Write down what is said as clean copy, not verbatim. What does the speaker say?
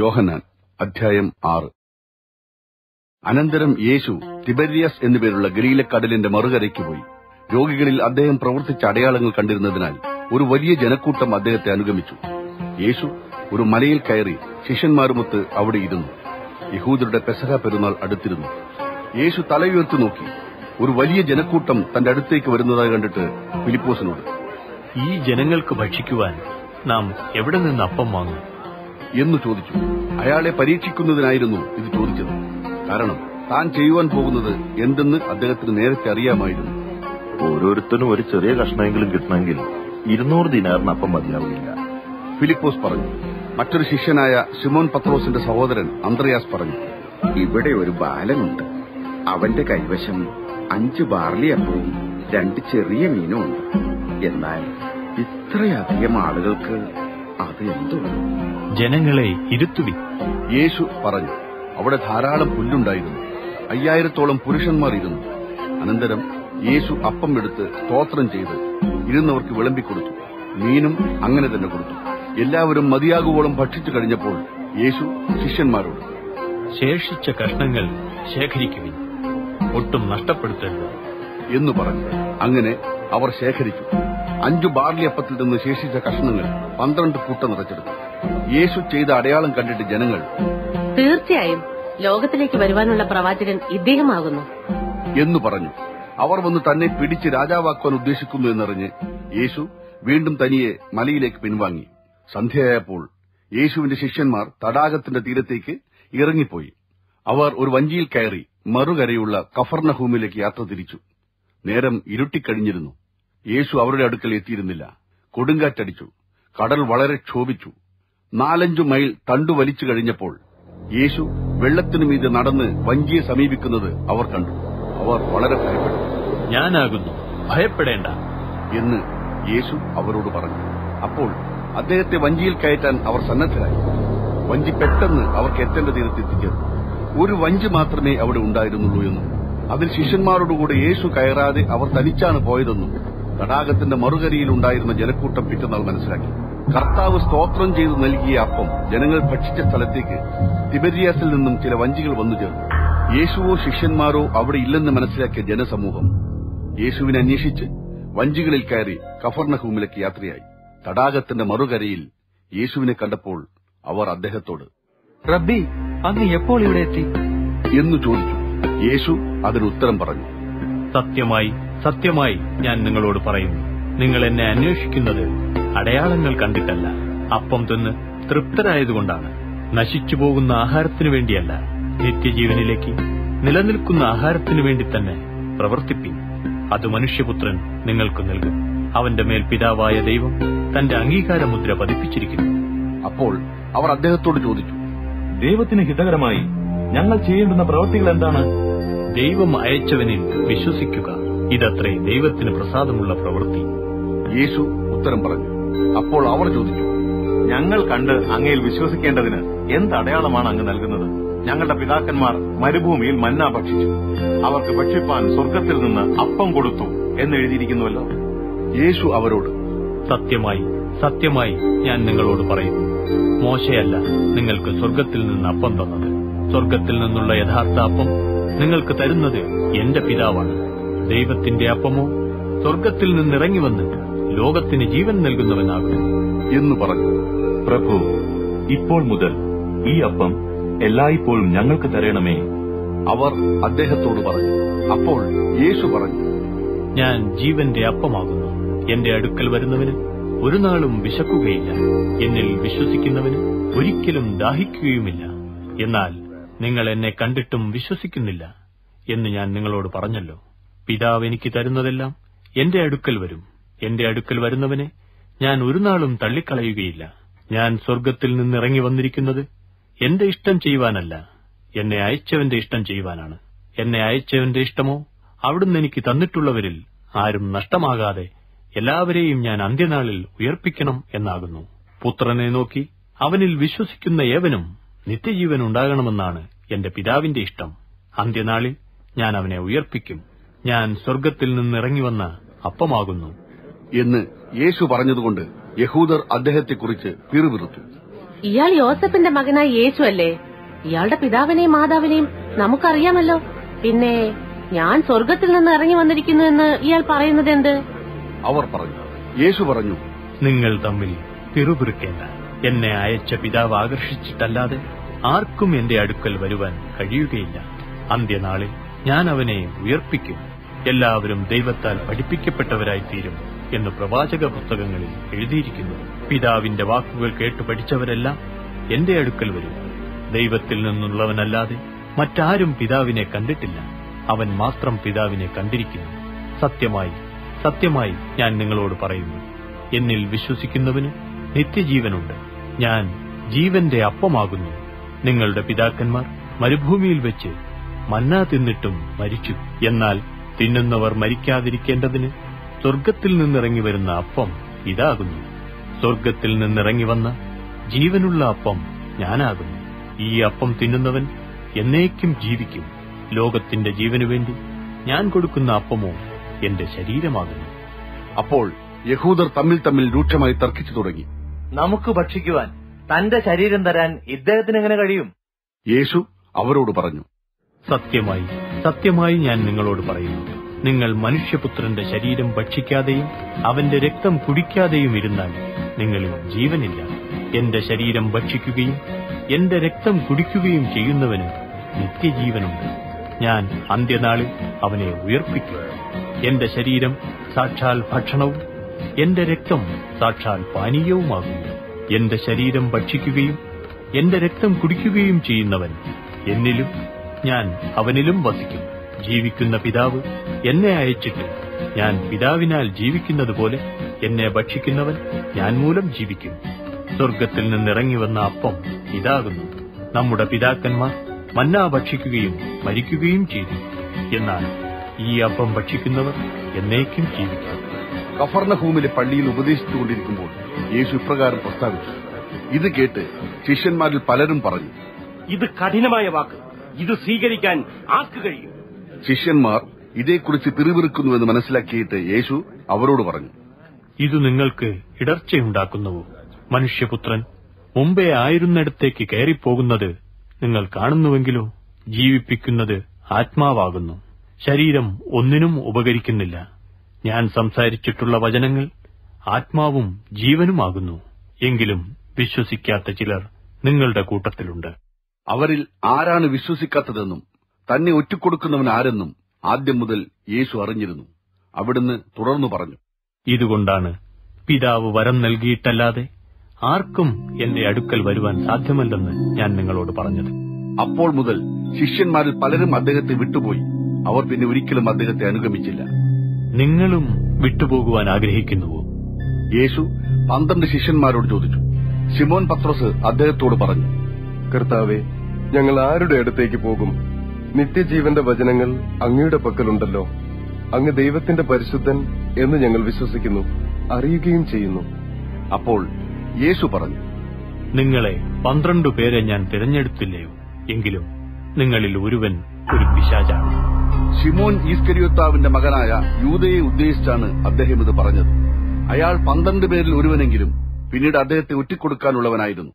യോഹന്നാൻ അധ്യായം 6. അനന്തരം യേശു തിബര്യാസ് എന്നുപേരുള്ള ഗലീലക്കടലിന്റെ മറുകരയ്ക്ക് പോയി. രോഗികളിൽ അദ്ദേഹം പ്രവർത്തിച്ച അടയാളങ്ങൾ കണ്ടിരുന്നതിനാൽ ഒരു വലിയ ജനക്കൂട്ടം അദ്ദേഹത്തെ അനുഗമിച്ചു. യേശു ഒരു മലയിൽ കയറി ശിഷ്യന്മാരുമൊത്ത് അവിടെ ഇരുന്നു. യഹൂദരുടെ പെസഹ പെരുന്നാൾ അടുത്തിരുന്നു. യേശു തലയുയർത്തി നോക്കി. ഒരു വലിയ ജനക്കൂട്ടം തന്റെ അടുത്തേക്ക് വരുന്നതായി കണ്ടിട്ട് ഫിലിപ്പോസിനോട്, ഈ ജനങ്ങൾക്ക് ഭക്ഷിക്കുവാൻ നാം എവിടെ നിന്ന് അപ്പം വാങ്ങും എന്ന് ചോദിച്ചു. അയാളെ പരീക്ഷിക്കുന്നതിനായിരുന്നു ഇത് ചോദിച്ചത്. കാരണം താൻ ചെയ്യുവാൻ പോകുന്നത് എന്തെന്ന് അദ്ദേഹത്തിന് നേരത്തെ അറിയാമായിരുന്നു. ഓരോരുത്തരും ഒരു ചെറിയ കഷ്ണമെങ്കിലും കിട്ടണമെങ്കിൽ 200 ദിനാറിന് അപ്പം മതിയാവില്ല. ഫിലിപ്പോസ് പറഞ്ഞു. മറ്റൊരു ശിഷ്യനായ ശിമോൻ പത്രോസിന്റെ സഹോദരൻ അന്ത്രയാസ് പറഞ്ഞു, ഇവിടെ ഒരു ബാലനുണ്ട്. അവന്റെ കൈവശം 5 ബാർലി അപ്പവും 2 ചെറിയ മീനും ഉണ്ട്. എന്നാൽ ഇത്രയധികം ആളുകൾക്ക് അത് എന്തോ. ജനങ്ങളെ ഇരുത്തുവി, യേശു പറഞ്ഞു. അവിടെ ധാരാളം പുല്ലുണ്ടായിരുന്നു. 5000-ഓളം പുരുഷന്മാർ ഇരുന്നു. അനന്തരം യേശു അപ്പം എടുത്ത് സ്തോത്രം ചെയ്ത് ഇരുന്നവർക്ക് വിളമ്പിക്കൊടുത്തു. മീനും അങ്ങനെ തന്നെ കൊടുത്തു. എല്ലാവരും മതിയാകുവോളം ഭക്ഷിച്ചു കഴിഞ്ഞപ്പോൾ യേശു ശിഷ്യന്മാരോട്, ശേഷിച്ച കഷ്ണങ്ങൾ ശേഖരിക്കുവിൻ, ഒട്ടും നഷ്ടപ്പെടുത്തരുത് എന്നു പറഞ്ഞു. അങ്ങനെ അവർ ശേഖരിച്ചു. 5 ബാർലി അപ്പത്തിൽ നിന്ന് ശേഷിച്ച കഷ്ണങ്ങൾ 12 കൂട്ട നിറച്ചെടുത്തു. യേശു ചെയ്ത അടയാളം കണ്ടിട്ട് ജനങ്ങൾ, തീർച്ചയായും ലോകത്തിലേക്ക് വരുവാനുള്ള പ്രവാചകൻ ഇദ്ദേഹമാകുന്നു എന്നു പറഞ്ഞു. അവർ വന്ന് തന്നെ പിടിച്ച് രാജാവാക്കുവാൻ ഉദ്ദേശിക്കുന്നു എന്നറിഞ്ഞ് യേശു വീണ്ടും തനിയെ മലയിലേക്ക് പിൻവാങ്ങി. സന്ധ്യയായപ്പോൾ യേശുവിന്റെ ശിഷ്യന്മാർ തടാകത്തിന്റെ തീരത്തേക്ക് ഇറങ്ങിപ്പോയി. അവർ ഒരു വഞ്ചിയിൽ കയറി മറുകരയുള്ള കഫർന്നഹൂമിലേക്ക് യാത്ര തിരിച്ചു. നേരം ഇരുട്ടിക്കഴിഞ്ഞിരുന്നു. യേശു അവരുടെ അടുക്കൽ എത്തിയിരുന്നില്ല. കൊടുങ്കാറ്റടിച്ചു. കടൽ വളരെ ക്ഷോഭിച്ചു. 4-5 മൈൽ തണ്ടു വലിച്ചു കഴിഞ്ഞപ്പോൾ യേശു വെള്ളത്തിനു മീതെ നടന്ന് വഞ്ചിയെ സമീപിക്കുന്നത് അവർ കണ്ടു. അവർ വളരെ ഭയപ്പെട്ടു. ഞാനാകുന്നു, ഭയപ്പെടേണ്ട എന്ന് യേശു അവരോട് പറഞ്ഞു. അപ്പോൾ അദ്ദേഹത്തെ വഞ്ചിയിൽ കയറ്റാൻ അവർ സന്നദ്ധരായി. വഞ്ചി പെട്ടെന്ന് അവർക്ക് എത്തേണ്ട തീരത്ത് എത്തിച്ചേർന്നു. ഒരു വഞ്ചി മാത്രമേ അവിടെ ഉണ്ടായിരുന്നുള്ളൂ എന്നും അതിൽ ശിഷ്യന്മാരോടുകൂടെ യേശു കയറാതെ അവർ തനിച്ചാണ് പോയതെന്നും തടാകത്തിന്റെ മറുകരയിലുണ്ടായിരുന്ന ജനക്കൂട്ടം പിറ്റന്നാൾ മനസ്സിലാക്കി. കർത്താവ് സ്തോത്രം ചെയ്ത് നൽകിയ അപ്പം ജനങ്ങൾ ഭക്ഷിച്ച സ്ഥലത്തേക്ക് തിബര്യാസിൽ നിന്നും ചില വഞ്ചികൾ വന്നു ചേർന്നു. യേശുവോ ശിഷ്യന്മാരോ അവിടെ ഇല്ലെന്ന് മനസ്സിലാക്കിയ ജനസമൂഹം യേശുവിനെ അന്വേഷിച്ച് വഞ്ചികളിൽ കയറി കഫർന്നഹൂമിലേക്ക് യാത്രയായി. തടാകത്തിന്റെ മറുകരയിൽ യേശുവിനെ കണ്ടപ്പോൾ അവർ അദ്ദേഹത്തോട്, റബ്ബി, അങ്ങ് എപ്പോൾ ഇവിടെ എത്തി എന്നു ചോദിച്ചു. യേശു അതിന് ഉത്തരം പറഞ്ഞു, സത്യമായി സത്യമായി ഞാൻ നിങ്ങളോട് പറയുന്നു, നിങ്ങൾ എന്നെ അന്വേഷിക്കുന്നത് അടയാളങ്ങൾ കണ്ടിട്ടല്ല, അപ്പം തിന്ന് തൃപ്തരായതുകൊണ്ടാണ്, നശിച്ചു പോകുന്ന ആഹാരത്തിനു വേണ്ടിയല്ല, നിത്യജീവനിലേക്ക് നിലനിൽക്കുന്ന ആഹാരത്തിനു വേണ്ടി തന്നെ പ്രവർത്തിപ്പിൻ. അത് മനുഷ്യപുത്രൻ നിങ്ങൾക്ക് നൽകും. അവന്റെ മേൽ പിതാവായ ദൈവം തന്റെ അംഗീകാരമുദ്ര പതിപ്പിച്ചിരിക്കുന്നു. അപ്പോൾ അവർ അദ്ദേഹത്തോട് ചോദിച്ചു, ദൈവത്തിന് ഹിതകരമായി ഞങ്ങൾ ചെയ്യേണ്ടുന്ന പ്രവൃത്തികൾ എന്താണ്? ദൈവം അയച്ചവനിൽ വിശ്വസിക്കുക, ഇതത്രേ ദൈവത്തിന് പ്രസാദമുള്ള പ്രവൃത്തി. യേശു ഉത്തരം പറഞ്ഞു. അപ്പോൾ അവർ ചോദിച്ചു, ഞങ്ങൾ കണ്ട് അങ്ങയിൽ വിശ്വസിക്കേണ്ടതിന് എന്തടയാളമാണ് അങ്ങ് നൽകുന്നത്? ഞങ്ങളുടെ പിതാക്കന്മാർ മരുഭൂമിയിൽ മന്ന ഭക്ഷിച്ചു, അവർക്ക് ഭക്ഷിപ്പാൻ സ്വർഗത്തിൽ നിന്ന് അപ്പം കൊടുത്തു എന്നെഴുതിയിരിക്കുന്നുവല്ലോ. യേശു അവരോട്, സത്യമായി സത്യമായി ഞാൻ നിങ്ങളോട് പറയുന്നു, മോശയല്ല നിങ്ങൾക്ക് സ്വർഗത്തിൽ നിന്ന് അപ്പം തന്നത്. സ്വർഗത്തിൽ നിന്നുള്ള യഥാർത്ഥ അപ്പം നിങ്ങൾക്ക് തരുന്നത് എന്റെ പിതാവാണ്. ദൈവത്തിന്റെ അപ്പമോ സ്വർഗത്തിൽ നിന്നിറങ്ങി വന്ന് ലോകത്തിന് ജീവൻ നൽകുന്നവനാകും എന്ന് പറഞ്ഞു. പ്രഭു, ഇപ്പോൾ മുതൽ ഈ അപ്പം എല്ലായ്പ്പോഴും ഞങ്ങൾക്ക് തരണമേ, അവർ അദ്ദേഹത്തോട് പറഞ്ഞു. അപ്പോൾ യേശു പറഞ്ഞു, ഞാൻ ജീവന്റെ അപ്പമാകുന്നു. എന്റെ അടുക്കൽ വരുന്നവന് ഒരു നാളും വിശക്കുകയില്ല, എന്നിൽ വിശ്വസിക്കുന്നവന് ഒരിക്കലും ദാഹിക്കുകയുമില്ല. എന്നാൽ നിങ്ങൾ എന്നെ കണ്ടിട്ടും വിശ്വസിക്കുന്നില്ല എന്ന് ഞാൻ നിങ്ങളോട് പറഞ്ഞല്ലോ. പിതാവ് എനിക്ക് തരുന്നതെല്ലാം എന്റെ അടുക്കൽ വരും. എന്റെ അടുക്കൽ വരുന്നവനെ ഞാൻ ഒരു നാളും തള്ളിക്കളയുകയില്ല. ഞാൻ സ്വർഗത്തിൽ നിന്നിറങ്ങി വന്നിരിക്കുന്നത് എന്റെ ഇഷ്ടം ചെയ്യുവാനല്ല, എന്നെ അയച്ചവന്റെ ഇഷ്ടം ചെയ്യുവാനാണ്. എന്നെ അയച്ചവന്റെ ഇഷ്ടമോ അവിടുന്ന് എനിക്ക് തന്നിട്ടുള്ളവരിൽ ആരും നഷ്ടമാകാതെ എല്ലാവരെയും ഞാൻ അന്ത്യനാളിൽ ഉയർപ്പിക്കണം എന്നാകുന്നു. പുത്രനെ നോക്കി അവനിൽ വിശ്വസിക്കുന്ന ഏവനും നിത്യജീവൻ ഉണ്ടാകണമെന്നാണ് എന്റെ പിതാവിന്റെ ഇഷ്ടം. അന്ത്യനാളിൽ ഞാൻ അവനെ ഉയർപ്പിക്കും. ഞാൻ സ്വർഗത്തിൽ നിന്നിറങ്ങി വന്ന അപ്പമാകുന്നു എന്ന് യേശു പറഞ്ഞതുകൊണ്ട് യഹൂദർ അദ്ദേഹത്തെക്കുറിച്ച് പിറുപിറുത്തു. ഇയാൾ യോസഫിന്റെ മകനായ യേശു അല്ലേ? ഇയാളുടെ പിതാവിനെയും മാതാവിനെയും നമുക്കറിയാമല്ലോ. പിന്നെ ഞാൻ സ്വർഗത്തിൽ നിന്ന് ഇറങ്ങി വന്നിരിക്കുന്നു എന്ന് ഇയാൾ പറയുന്നത് എന്ത്? അവർ പറഞ്ഞു, യേശു പറഞ്ഞു, നിങ്ങൾ തമ്മിൽ പിറുപിറുക്കേണ്ട. എന്നെ അയച്ച പിതാവ് ആകർഷിച്ചിട്ടല്ലാതെ ആർക്കും എന്റെ അടുക്കൽ വരുവാൻ കഴിയുകയില്ല. അന്ത്യനാളിൽ ഞാൻ അവനെ ഉയർപ്പിക്കും. എല്ലാവരും ദൈവത്താൽ പഠിപ്പിക്കപ്പെട്ടവരായിത്തീരും എന്ന് പ്രവാചക പുസ്തകങ്ങളിൽ എഴുതിയിരിക്കുന്നു. പിതാവിന്റെ വാക്കുകൾ കേട്ടു പഠിച്ചവരെല്ലാം എന്റെ അടുക്കൽ വരും. ദൈവത്തിൽ നിന്നുള്ളവനല്ലാതെ മറ്റാരും പിതാവിനെ കണ്ടിട്ടില്ല. അവൻ മാത്രം പിതാവിനെ കണ്ടിരിക്കുന്നു. സത്യമായി സത്യമായി ഞാൻ നിങ്ങളോട് പറയുന്നു, എന്നിൽ വിശ്വസിക്കുന്നവന് നിത്യജീവനുണ്ട്. ഞാൻ ജീവന്റെ അപ്പമാകുന്നു. നിങ്ങളുടെ പിതാക്കന്മാർ മരുഭൂമിയിൽ വെച്ച് മന്ന തിന്നിട്ടും മരിച്ചു. എന്നാൽ തിന്നുന്നവർ മരിക്കാതിരിക്കേണ്ടതിന് സ്വർഗത്തിൽ നിന്നിറങ്ങി വരുന്ന അപ്പം ഇതാകുന്നു. സ്വർഗത്തിൽ നിന്നിറങ്ങി വന്ന ജീവനുള്ള അപ്പം ഞാനാകുന്നു. ഈ അപ്പം തിന്നുന്നവൻ എന്നേക്കും ജീവിക്കും. ലോകത്തിന്റെ ജീവനുവേണ്ടി ഞാൻ കൊടുക്കുന്ന അപ്പമോ എന്റെ ശരീരമാകുന്നു. അപ്പോൾ യഹൂദർ തമ്മിൽ തമ്മിൽ രൂക്ഷമായി തർക്കിച്ചു തുടങ്ങി. നമുക്ക് ഭക്ഷിക്കുവാൻ തന്റെ ശരീരം തരാൻ ഇദ്ദേഹത്തിന് എങ്ങനെ കഴിയും? യേശു അവരോട് പറഞ്ഞു, സത്യമായി സത്യമായി ഞാൻ നിങ്ങളോട് പറയുന്നു, നിങ്ങൾ മനുഷ്യപുത്രന്റെ ശരീരം ഭക്ഷിക്കാതെയും അവന്റെ രക്തം കുടിക്കാതെയും ഇരുന്നാൽ നിങ്ങളിൽ ജീവനില്ല. എന്റെ ശരീരം ഭക്ഷിക്കുകയും എന്റെ രക്തം കുടിക്കുകയും ചെയ്യുന്നവന് നിത്യജീവനുണ്ട്. ഞാൻ അന്ത്യനാളിൽ അവനെ ഉയർപ്പിക്കും. എന്റെ ശരീരം സാക്ഷാൽ ഭക്ഷണവും എന്റെ രക്തം സാക്ഷാൽ പാനീയവുമാകുന്നു. എന്റെ ശരീരം ഭക്ഷിക്കുകയും എന്റെ രക്തം കുടിക്കുകയും ചെയ്യുന്നവൻ എന്നിലും ഞാൻ അവനിലും വസിക്കും. ജീവിക്കുന്ന പിതാവ് എന്നെ അയച്ചിട്ട് ഞാൻ പിതാവിനാൽ ജീവിക്കുന്നതുപോലെ എന്നെ ഭക്ഷിക്കുന്നവൻ ഞാൻ മൂലം ജീവിക്കും. സ്വർഗത്തിൽ നിന്നിറങ്ങി വന്ന അപ്പം ഇതാകുന്നു. നമ്മുടെ പിതാക്കന്മാർ മന്നാ ഭക്ഷിക്കുകയും മരിക്കുകയും ചെയ്തു. എന്നാൽ ഈ അപ്പം ഭക്ഷിക്കുന്നവർ എന്നേക്കും ജീവിക്കും. കഫർനഹൂമിലെ പള്ളിയിൽ ഉപദേശിച്ചുകൊണ്ടിരിക്കുമ്പോൾ യേശു ഇപ്രകാരം പ്രസ്താവിച്ചു. ഇത് കേട്ട് ശിഷ്യന്മാരിൽ പലരും പറഞ്ഞു, ഇത് കഠിനമായ വാക്ക്, ഇത് സ്വീകരിക്കാൻ ആർക്ക് കഴിയും? ശിഷ്യന്മാർ ഇതേക്കുറിച്ച് പിറുപിറുക്കുന്നുവെന്ന് മനസ്സിലാക്കിയിട്ട് യേശു അവരോട് പറഞ്ഞു, ഇത് നിങ്ങൾക്ക് ഇടർച്ചയുണ്ടാക്കുന്നുവോ? മനുഷ്യപുത്രൻ മുമ്പേ ആയിരുന്നിടത്തേക്ക് കയറിപ്പോകുന്നത് നിങ്ങൾ കാണുന്നുവെങ്കിലോ? ജീവിപ്പിക്കുന്നത് ആത്മാവാകുന്നു, ശരീരം ഒന്നിനും ഉപകരിക്കുന്നില്ല. ഞാൻ സംസാരിച്ചിട്ടുള്ള വചനങ്ങൾ ആത്മാവും ജീവനുമാകുന്നു. എങ്കിലും വിശ്വസിക്കാത്ത ചിലർ നിങ്ങളുടെ കൂട്ടത്തിലുണ്ട്. അവരിൽ ആരാണ് വിശ്വസിക്കാത്തതെന്നും തന്നെ ഒറ്റുകൊടുക്കുന്നവൻ ആരെന്നും ആദ്യം മുതൽ യേശു അറിഞ്ഞിരുന്നു. അവിടുന്ന് തുടർന്നു പറഞ്ഞു, ഇതുകൊണ്ടാണ് പിതാവ് വരം നൽകിയിട്ടല്ലാതെ ആർക്കും എന്റെ അടുക്കൽ വരുവാൻ സാധ്യമല്ലെന്ന് ഞാൻ നിങ്ങളോട് പറഞ്ഞത്. അപ്പോൾ മുതൽ ശിഷ്യന്മാരിൽ പലരും അദ്ദേഹത്തെ വിട്ടുപോയി. അവർ പിന്നെ ഒരിക്കലും അദ്ദേഹത്തെ അനുഗമിച്ചില്ല. നിങ്ങളും വിട്ടുപോകുവാൻ ആഗ്രഹിക്കുന്നുവോ? യേശു 12 ശിഷ്യന്മാരോട് ചോദിച്ചു. ശിമോൻ പത്രോസ് അദ്ദേഹത്തോട് പറഞ്ഞു, കർത്താവേ, ഞങ്ങൾ ആരുടെ അടുത്തേക്ക് പോകും? നിത്യജീവന്റെ വചനങ്ങൾ അങ്ങയുടെ പക്കലുണ്ടല്ലോ. അങ്ങ് ദൈവത്തിന്റെ പരിശുദ്ധൻ എന്ന് ഞങ്ങൾ വിശ്വസിക്കുന്നു, അറിയുകയും ചെയ്യുന്നു. അപ്പോൾ യേശു പറഞ്ഞു, നിങ്ങളെ 12 പേരെ ഞാൻ തിരഞ്ഞെടുത്തില്ലയോ? എങ്കിലും നിങ്ങളിൽ ഒരുവൻ ഒരു പിശാചാണ്. ശിമോൻ ഈസ്കറിയോത്താവിന്റെ മകനായ യൂദയെ ഉദ്ദേശിച്ചാണ് അദ്ദേഹം ഇത് പറഞ്ഞത്. അയാൾ 12 പേരിൽ ഒരുവനെങ്കിലും പിന്നീട് അദ്ദേഹത്തെ ഒറ്റിക്കൊടുക്കാനുള്ളവനായിരുന്നു.